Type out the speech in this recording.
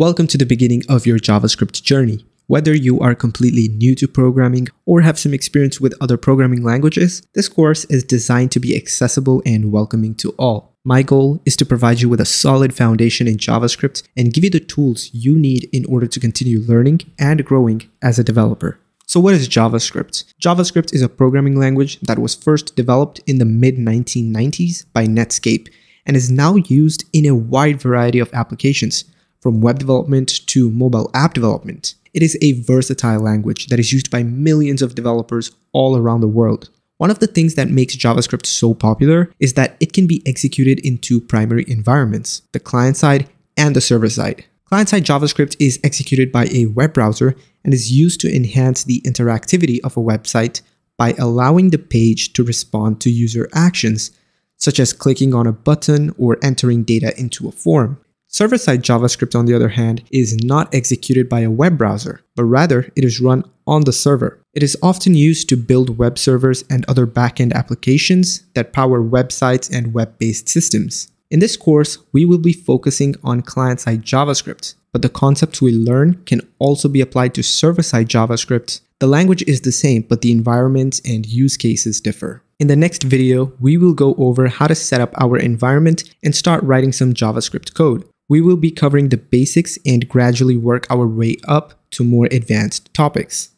Welcome to the beginning of your JavaScript journey. Whether you are completely new to programming or have some experience with other programming languages, this course is designed to be accessible and welcoming to all. My goal is to provide you with a solid foundation in JavaScript and give you the tools you need in order to continue learning and growing as a developer. So what is JavaScript? JavaScript is a programming language that was first developed in the mid-1990s by Netscape and is now used in a wide variety of applications, from web development to mobile app development. It is a versatile language that is used by millions of developers all around the world. One of the things that makes JavaScript so popular is that it can be executed in two primary environments, the client side and the server side. Client-side JavaScript is executed by a web browser and is used to enhance the interactivity of a website by allowing the page to respond to user actions, such as clicking on a button or entering data into a form. Server-side JavaScript, on the other hand, is not executed by a web browser, but rather it is run on the server. It is often used to build web servers and other backend applications that power websites and web-based systems. In this course, we will be focusing on client-side JavaScript, but the concepts we learn can also be applied to server-side JavaScript. The language is the same, but the environments and use cases differ. In the next video, we will go over how to set up our environment and start writing some JavaScript code. We will be covering the basics and gradually work our way up to more advanced topics.